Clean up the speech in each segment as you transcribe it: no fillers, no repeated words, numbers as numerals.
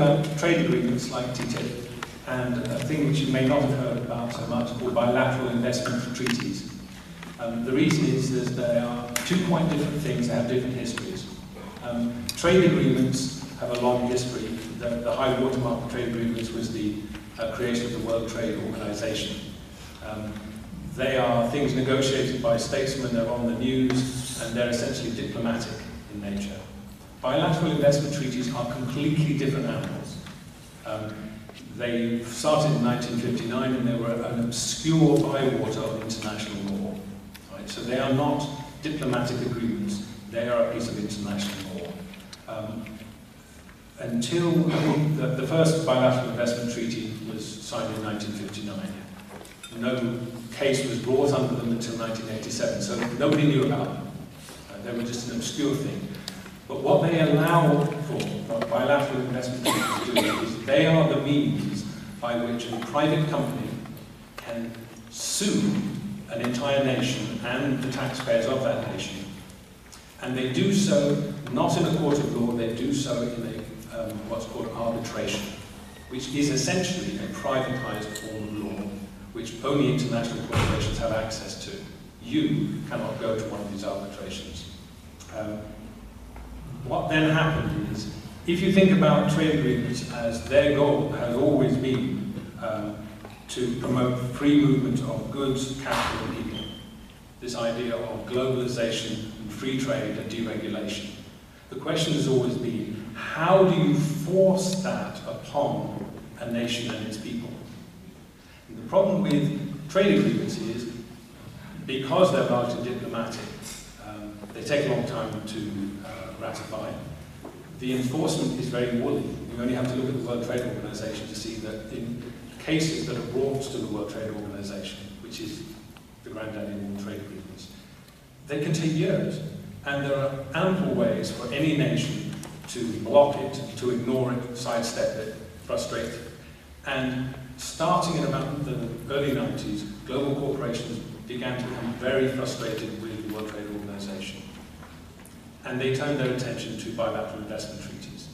about trade agreements like TTIP, and a thing which you may not have heard about so much called bilateral investment treaties. The reason is that they are two quite different things that have different histories. Trade agreements have a long history. The high watermark of trade agreements was the creation of the World Trade Organization. They are things negotiated by statesmen, they're on the news, and they're essentially diplomatic in nature. Bilateral investment treaties are completely different animals. They started in 1959 and they were an obscure bywater of international law. Right? So they are not diplomatic agreements, they are a piece of international law. Until the first bilateral investment treaty was signed in 1959. No case was brought under them until 1987, so nobody knew about them. They were just an obscure thing. But what they allow for, what bilateral investment treaties do, is they are the means by which a private company can sue an entire nation and the taxpayers of that nation. And they do so not in a court of law, they do so in a, what's called arbitration, which is essentially a privatized form of law, which only international corporations have access to. You cannot go to one of these arbitrations. What then happened is, if you think about trade agreements as their goal has always been to promote free movement of goods, capital, and people, this idea of globalization and free trade and deregulation. The question has always been, how do you force that upon a nation and its people? And the problem with trade agreements is, because they're largely diplomatic, they take a long time to ratify. The enforcement is very woolly. You only have to look at the World Trade Organization to see that in cases that are brought to the World Trade Organization, which is the granddaddy of all trade agreements, they can take years. And there are ample ways for any nation to block it, to ignore it, sidestep it, frustrate it. And starting in about the early 90s, global corporations began to become very frustrated with the World Trade Organization. And they turned their attention to bilateral investment treaties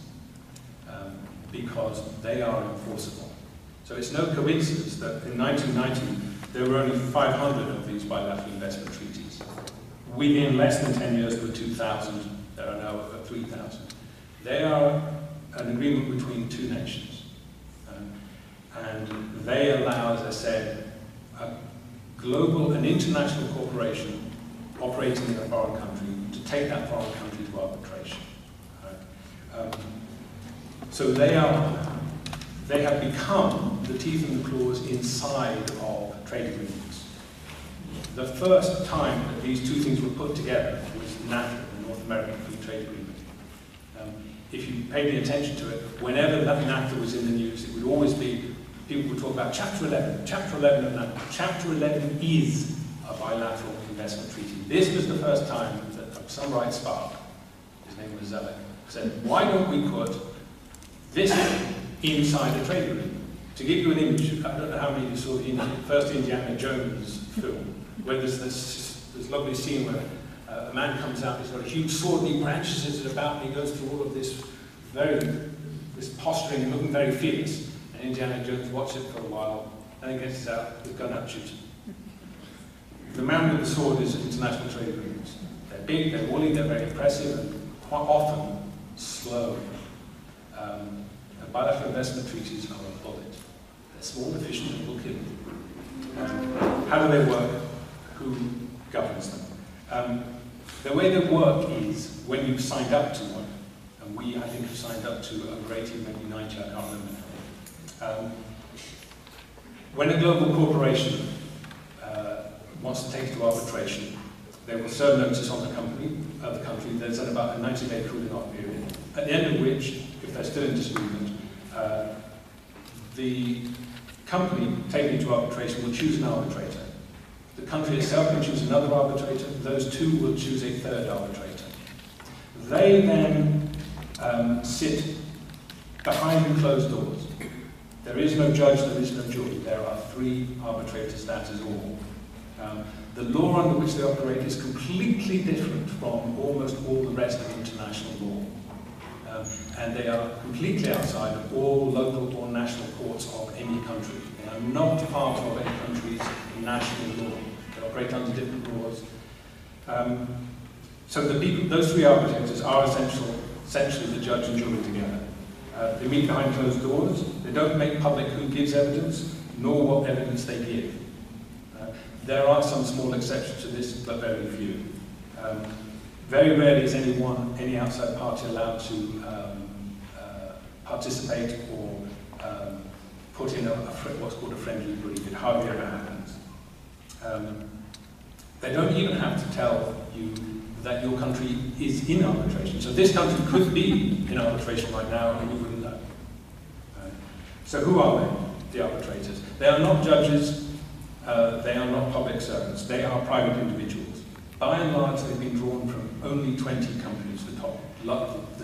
because they are enforceable. So it's no coincidence that in 1990, there were only 500 of these bilateral investment treaties. Within less than 10 years, there were 2,000, there are now over 3,000. They are an agreement between two nations. And they allow, as I said, a global and international corporation operating in a foreign country to take that foreign country to arbitration. Right? So they have become the teeth and the claws inside of trade agreements. The first time that these two things were put together was NAFTA, the North American Free Trade Agreement. If you paid any attention to it, whenever that NAFTA was in the news, it would always be, people would talk about Chapter 11, Chapter 11 of NAFTA. Chapter 11 is a bilateral investment treaty. This was the first time that some right spark, his name was Zele, said, why don't we put this inside the trade agreement? To give you an image, I don't know how many of you saw the first Indiana Jones film, where there's this lovely scene where a man comes out, he's got a huge sword, and he branches it about, and he goes through all of this posturing and looking very fierce. And Indiana Jones watches it for a while, and then gets out with gun out shooting. The man with the sword is international trade agreements. They're big, they're woolly, they're very impressive, and quite often slow. And bilateral investment treaties are a bullet. They're small, efficient, and will kill you. How do they work? Who governs them? The way they work is when you've signed up to one, and we, I think, have signed up to over 80, maybe 90, I can't remember. When a global corporation wants to take it to arbitration, they will serve notice on the company, the country. There's about a 90-day cooling off period, at the end of which, if they're still in disagreement, the company taking it to arbitration will choose an arbitrator. The country itself will choose another arbitrator. Those two will choose a third arbitrator. They then sit behind closed doors. There is no judge, there is no jury. There are three arbitrators, that is all. The law under which they operate is completely different from almost all the rest of international law. and they are completely outside of all local or national courts of any country. They are not part of any country's national law. They operate under different laws. So the people, those three arbitrators are essentially the judge and jury together. They meet behind closed doors. They don't make public who gives evidence, nor what evidence they give. There are some small exceptions to this, but very few. Very rarely is any outside party allowed to participate or put in what's called a friendly brief. It hardly ever happens. They don't even have to tell you that your country is in arbitration. So this country could be in arbitration right now and you wouldn't know. Right? So who are they, the arbitrators? They are not judges, they are not public servants, they are private individuals. By and large, they've been drawn from only 20 companies, the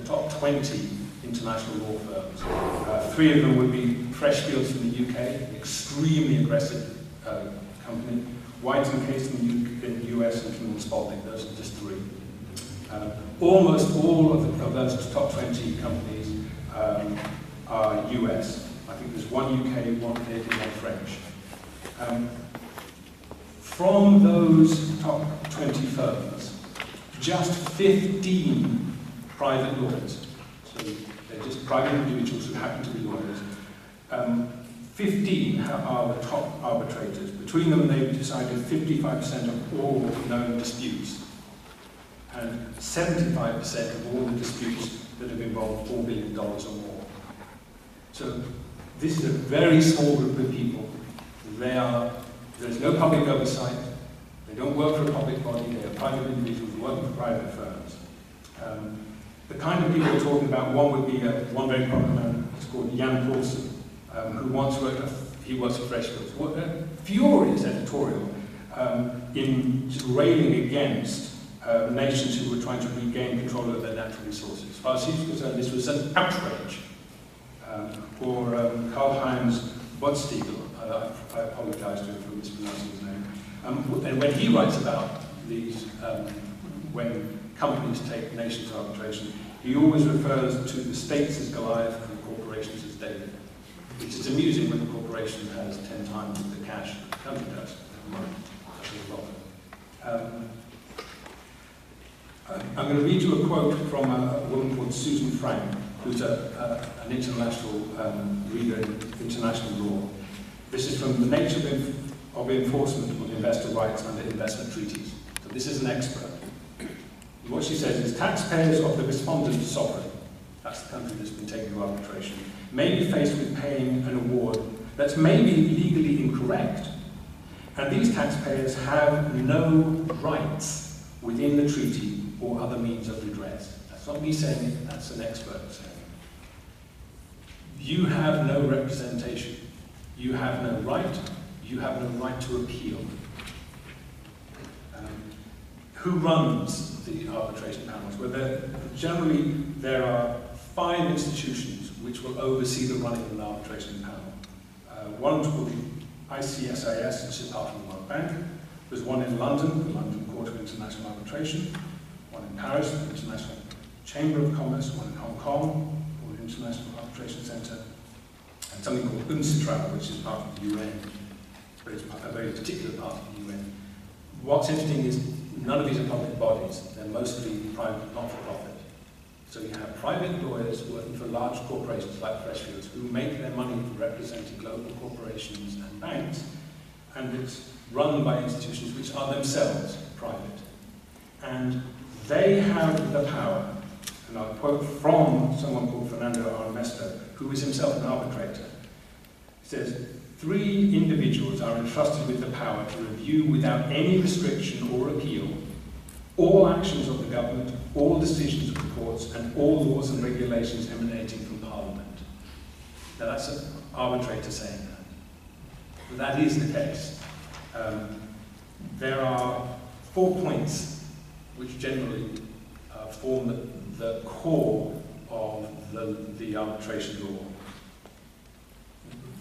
top 20 international law firms. Three of them would be Freshfields from the UK, extremely aggressive company, White's and Case in the US, and Spalding. Those are just three. Almost all of those top 20 companies are US. I think there's one UK, one Canadian, one French. From those top 20 firms, just 15 private lawyers, so they're just private individuals who happen to be lawyers, 15 are the top arbitrators. Between them, they've decided 55% of all known disputes and 75% of all the disputes that have involved $4 billion or more. So this is a very small group of people. There's no public oversight. They don't work for a public body. They are private individuals working for private firms. The kind of people we're talking about, one would be one very prominent man, it's called Jan Paulson, who once worked, he was a Freshfields. What a furious editorial in just railing against nations who were trying to regain control of their natural resources. As far as he was concerned, this was an outrage. Or Karl-Heinz Böckstiegel, I apologise to him for mispronouncing his name. And when he writes about these, when companies take nations to arbitration, he always refers to the states as Goliath and the corporations as David. Which is amusing when the corporation has 10 times the cash that the country does. I'm going to read you a quote from a woman called Susan Frank, who's an international reader in international law. This is from The Nature of Enforcement of Investor Rights Under Investment Treaties. So this is an expert. And what she says is, taxpayers of the respondent sovereign, that's the country that's been taken to arbitration, may be faced with paying an award that's maybe legally incorrect, and these taxpayers have no rights within the treaty or other means of redress. That's not me saying it, that's an expert saying it. You have no representation. You have no right. You have no right to appeal. Who runs the arbitration panels? Well, generally there are 5 institutions which will oversee the running of an arbitration panel. One is called the ICSIS, which is part of the World Bank. There's one in London, the London Court of International Arbitration. One in Paris, the International Chamber of Commerce. One in Hong Kong, called the International Arbitration Centre. And something called UNCITRAL, which is part of the UN, but it's a very particular part of the UN. What's interesting is none of these are public bodies. They're mostly private, not-for-profit. So you have private lawyers working for large corporations like Freshfields who make their money from representing global corporations and banks, and it's run by institutions which are themselves private. And they have the power, and I'll quote from someone called Fernando Armesto, who is himself an arbitrator. He says, 3 individuals are entrusted with the power to review without any restriction or appeal all actions of the government, all decisions of the courts, and all laws and regulations emanating from Parliament. Now that's an arbitrator saying that. But that is the case. There are 4 points which generally form the core of the arbitration law.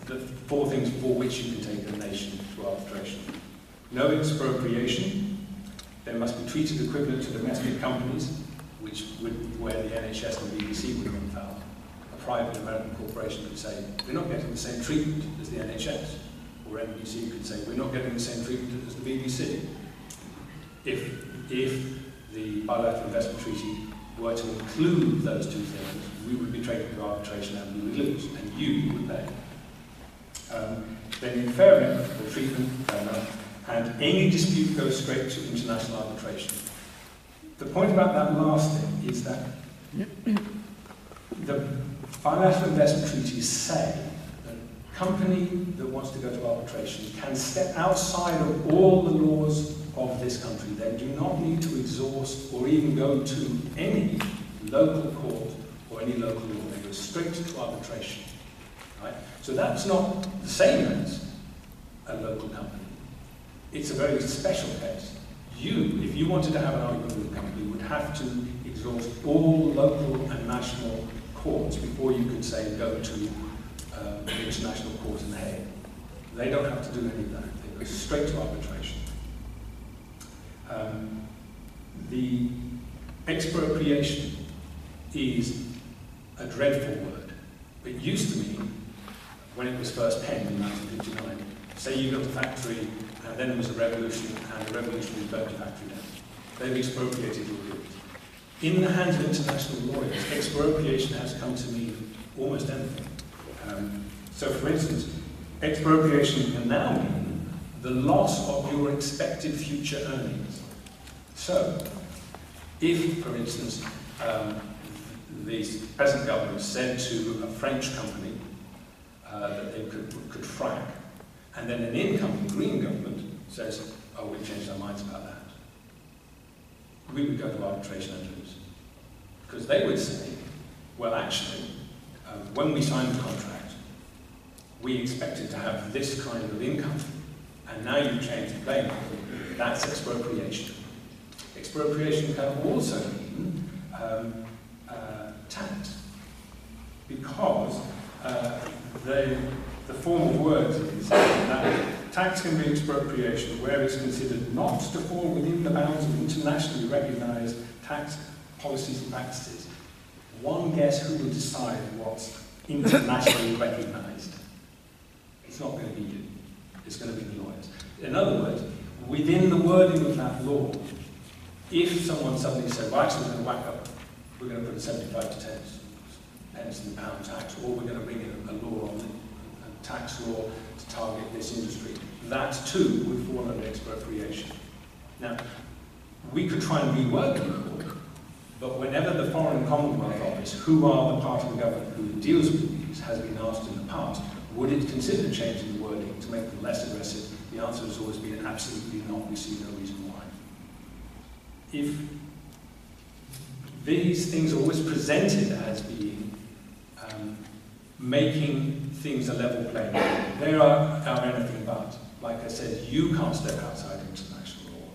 The 4 things for which you can take a nation to arbitration. No expropriation. They must be treated equivalent to domestic companies. which would, where the NHS and the BBC would have been found, a private American corporation could say, we're not getting the same treatment as the NHS, or NBC could say, we're not getting the same treatment as the BBC. If the bilateral investment treaty were to include those two things, we would be taken to arbitration and we would lose, and you would pay. They need fair and equitable treatment, and any dispute goes straight to international arbitration. The point about that last thing is that the bilateral investment treaties say that a company that wants to go to arbitration can step outside of all the laws of this country. They do not need to exhaust or even go to any local court or any local law. They go straight to arbitration. Right? So that's not the same as a local company. It's a very special case. You, if you wanted to have an argument with a company, would have to exhaust all local and national courts before you could say go to the International Court in The Hague. They don't have to do any of that. They go straight to arbitration. The expropriation is a dreadful word. It used to mean, when it was first penned in 1959, say you built a factory and then there was a revolution and the revolutionaries burnt the factory down. They've expropriated your goods. In the hands of international lawyers, expropriation has come to mean almost anything. So for instance, expropriation can now mean the loss of your expected future earnings. So, if, for instance, the present government said to a French company that they could frack, and then an incoming Green government says, oh, we've changed our minds about that, we would go to arbitration and lose. Because they would say, well, actually, when we signed the contract, we expected to have this kind of income, and now you've changed the playing field. That's expropriation. Expropriation can also mean tax, because the form of words is that tax can be expropriation where it's considered not to fall within the bounds of internationally recognised tax policies and practices. One guess who will decide what's internationally recognised? It's not going to be you. It's going to be the lawyers. In other words, within the wording of that law, if someone suddenly said, well, actually, we're going to whack up, we're going to put 75 to 10 pence in the pound tax, or we're going to bring in a law on a tax law to target this industry, that too would fall under expropriation. Now, we could try and rework the law, but whenever the Foreign Commonwealth Office, who are the part of the government who deals with these, has been asked in the past, would it consider changing the wording to make them less aggressive? The answer has always been absolutely not. We see no reason why. If these things are always presented as being making things a level playing field, they are anything but. Like I said, you can't step outside international law.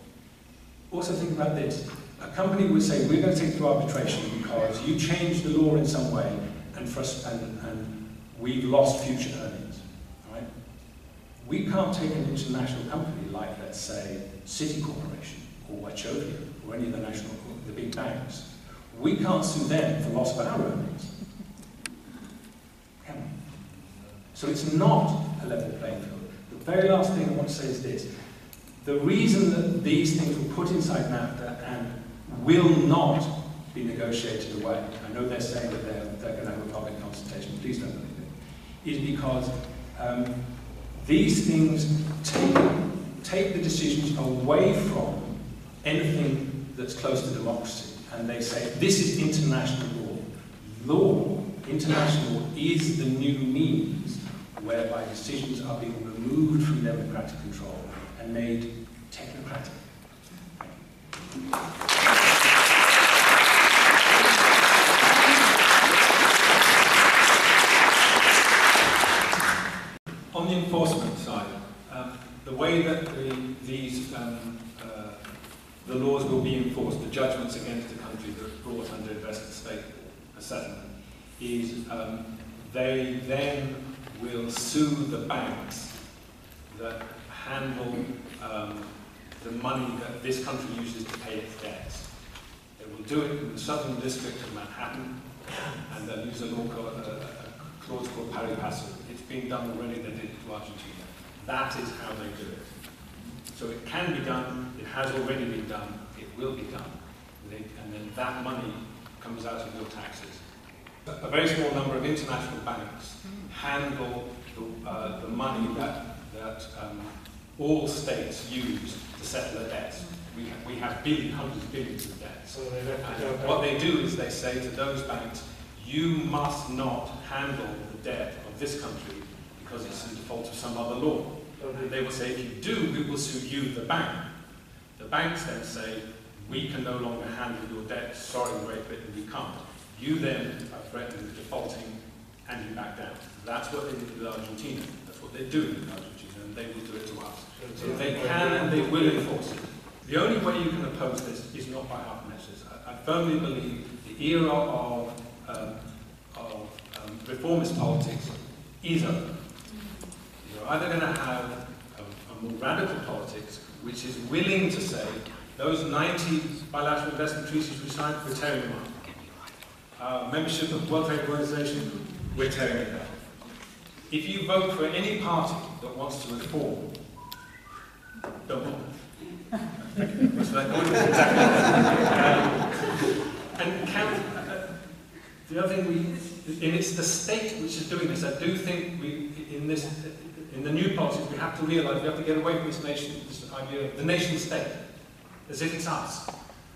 Also think about this. A company would say, we're going to take you to arbitration because you changed the law in some way and we've lost future earnings. Right? We can't take an international company like, let's say, City Corporation or Wachovia, or any of the national, the big banks. We can't sue them for loss of our earnings. Come on. So it's not a level playing field. The very last thing I want to say is this. The reason that these things were put inside NAFTA and will not be negotiated away, I know they're saying that they're going to have a public consultation, please don't believe it, is because these things take the decisions away from anything that's close to democracy, and they say, this is international law. Law, international law, is the new means whereby decisions are being removed from democratic control and made technocratic. On the enforcement side, the way that the laws will be enforced, the judgments against the country that are brought under investment state settlement, is they then will sue the banks that handle the money that this country uses to pay its debts. They They will do it in the Southern District of Manhattan, and they'll use a clause called pari passu. It's been done already, they did it to Argentina. That is how they do it. So it can be done, it has already been done, it will be done. And then that money comes out of your taxes. A very small number of international banks handle the money that all states use to settle their debts. We have billions, hundreds of billions of debts. And what they do is they say to those banks, you must not handle the debt of this country because it's in default of some other law. And they will say, if you do, we will sue you, the bank. The banks then say, we can no longer handle your debt, sorry Great Britain, we can't. You then are threatened with defaulting and you back down. That's what they did with Argentina. That's what they're doing with Argentina, and they will do it to us. So they can and they will enforce it. The only way you can oppose this is not by half measures. I firmly believe the era of reformist politics is over. You're either going to have a more radical politics which is willing to say, those 90 bilateral investment treaties we signed, we're tearing them up. Membership of the World Trade Organization, we're tearing it up. If you vote for any party that wants to reform, don't bother. The other thing, and it's the state which is doing this. I do think in the new politics, we have to realize we have to get away from this idea of the nation state, as if it's us.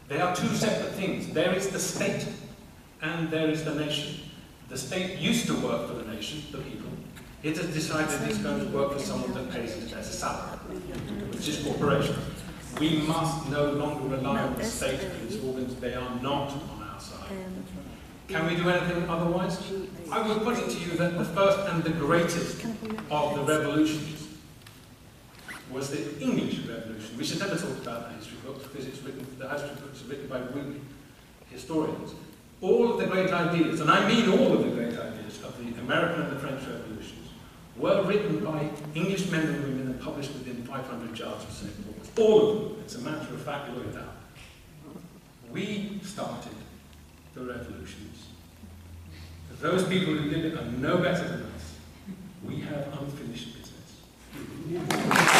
They are two separate things. There is the state and there is the nation. The state used to work for the nation, the people. It has decided it's going to work for someone that pays it as a salary, which is corporation. We must no longer rely on the state and its organs. They are not on our side. Can we do anything otherwise? I would put it to you that the first and the greatest of the revolutions was the English Revolution. We should never talk about that in history books because it's written, the history books are written by women historians. All of the great ideas, and I mean all of the great ideas of the American and the French revolutions, were written by English men and women and published within 500 yards of St. Paul's. All of them. It's a matter of fact, look at that. We started the revolutions. Those people who did it are no better than us. We have unfinished business.